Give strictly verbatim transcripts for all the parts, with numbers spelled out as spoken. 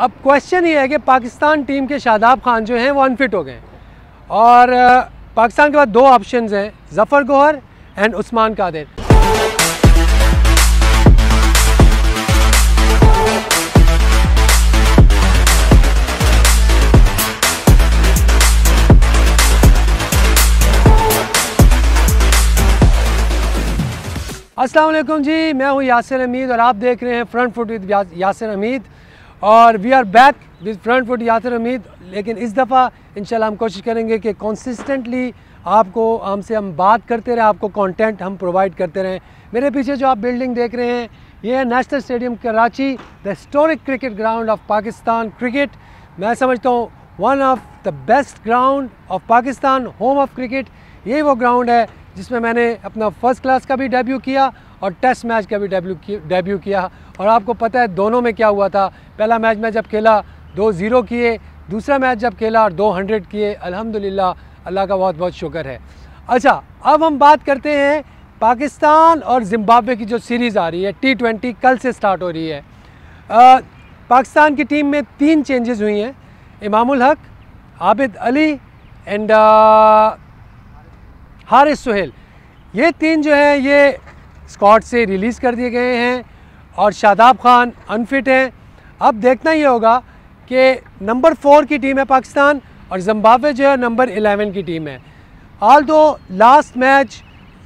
अब क्वेश्चन ये है कि पाकिस्तान टीम के शादाब खान जो हैं वो अनफिट हो गए और पाकिस्तान के पास दो ऑप्शंस हैं, जफ़र गोहर एंड उस्मान कादिर। अस्सलाम वालेकुम जी, मैं हूँ यासिर हमीद और आप देख रहे हैं front foot with Yasir Hameed और we are back with front foot Yasir Hameed. लेकिन इस दफ़ा इंशाल्लाह हम कोशिश करेंगे कि कंसिस्टेंटली आपको हमसे हम बात करते रहें, आपको कंटेंट हम प्रोवाइड करते रहें। मेरे पीछे जो आप बिल्डिंग देख रहे हैं ये है national stadium Karachi, the historic cricket ground of Pakistan cricket. मैं समझता हूँ one of the best ground of Pakistan, home of cricket. यही वो ग्राउंड है जिसमें मैंने अपना फ़र्स्ट क्लास का भी डेब्यू किया और टेस्ट मैच का भी डेब्यू डेब्यू किया और आपको पता है दोनों में क्या हुआ था। पहला मैच मैं जब खेला दो ज़ीरो किए, दूसरा मैच जब खेला और दो हंड्रेड किए। अल्हम्दुलिल्लाह, अल्लाह का बहुत बहुत शुक्र है। अच्छा, अब हम बात करते हैं पाकिस्तान और जिम्बाब्वे की जो सीरीज़ आ रही है टी ट्वेंटी, कल से स्टार्ट हो रही है। आ, पाकिस्तान की टीम में तीन चेंजेस हुई हैं, इमामुल हक, आबिद अली एंड हारिस सोहेल। ये तीन जो हैं ये स्क्वाड से रिलीज़ कर दिए गए हैं और शादाब खान अनफिट हैं। अब देखना ये होगा कि नंबर फोर की टीम है पाकिस्तान और जिम्बाब्वे जो है नंबर इलेवन की टीम है। Although last match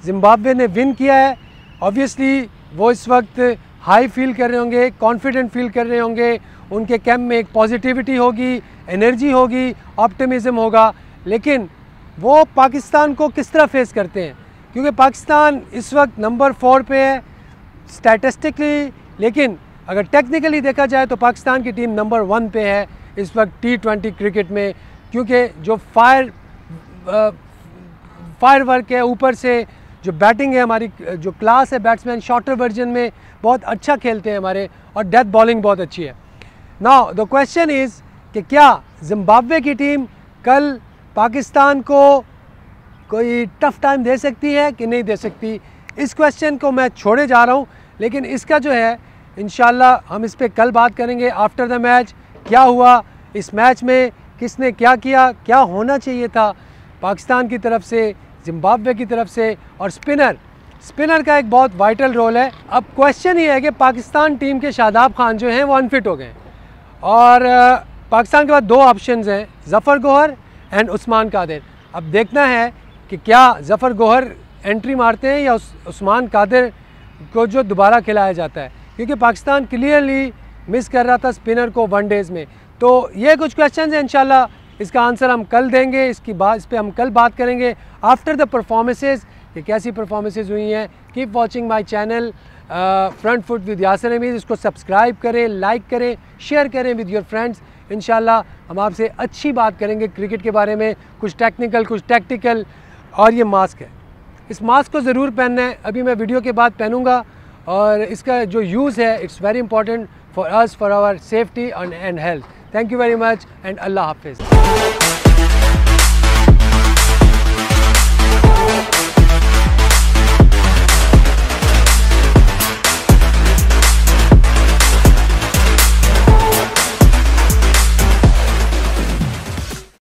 Zimbabwe ने विन किया है, ऑब्वियसली वो इस वक्त हाई फील कर रहे होंगे, कॉन्फिडेंट फील कर रहे होंगे। उनके कैम्प में एक पॉजिटिविटी होगी, एनर्जी होगी, ऑप्टिमिज़म होगा। लेकिन वो पाकिस्तान को किस तरह फेस करते हैं, क्योंकि पाकिस्तान इस वक्त नंबर फोर पे है स्टैटिस्टिकली, लेकिन अगर टेक्निकली देखा जाए तो पाकिस्तान की टीम नंबर वन पे है इस वक्त टी ट्वेंटी क्रिकेट में, क्योंकि जो फायर फायर वर्क है, ऊपर से जो बैटिंग है, हमारी जो क्लास है बैट्समैन, शॉर्टर वर्जन में बहुत अच्छा खेलते हैं हमारे और डेथ बॉलिंग बहुत अच्छी है। नाउ द क्वेश्चन इज़ कि क्या जिम्बाब्वे की टीम कल पाकिस्तान को कोई टफ टाइम दे सकती है कि नहीं दे सकती? इस क्वेश्चन को मैं छोड़े जा रहा हूँ, लेकिन इसका जो है इंशाल्लाह हम इस पर कल बात करेंगे। आफ्टर द मैच क्या हुआ, इस मैच में किसने क्या किया, क्या होना चाहिए था पाकिस्तान की तरफ से, जिम्बाब्वे की तरफ से, और स्पिनर स्पिनर का एक बहुत वाइटल रोल है। अब क्वेश्चन ये है कि पाकिस्तान टीम के शादाब खान जो हैं वो अनफिट हो गए और पाकिस्तान के पास दो ऑप्शंस हैं, जफ़र गोहर एंड उस्मान कादिर। अब देखना है कि क्या जफ़र गोहर एंट्री मारते हैं या उस, उस्मान कादिर को जो दोबारा खिलाया जाता है, क्योंकि पाकिस्तान क्लियरली मिस कर रहा था स्पिनर को वनडेज़ में। तो ये कुछ क्वेश्चंस हैं, इंशाल्लाह इसका आंसर हम कल देंगे, इसकी बात इस पर हम कल बात करेंगे आफ्टर द परफॉर्मेंसेस कि कैसी परफॉर्मेंसेस हुई हैं। Keep watching my channel front foot with Yasir Hameed, इसको सब्सक्राइब करें, लाइक करें, शेयर करें विद योर फ्रेंड्स। इंशाल्लाह हम आपसे अच्छी बात करेंगे क्रिकेट के बारे में, कुछ टेक्निकल कुछ टैक्टिकल। और ये मास्क है, इस मास्क को ज़रूर पहनना है, अभी मैं वीडियो के बाद पहनूंगा। और इसका जो यूज़ है it's very important for us, for our safety and health. Thank you very much and अल्लाह हाफिज़।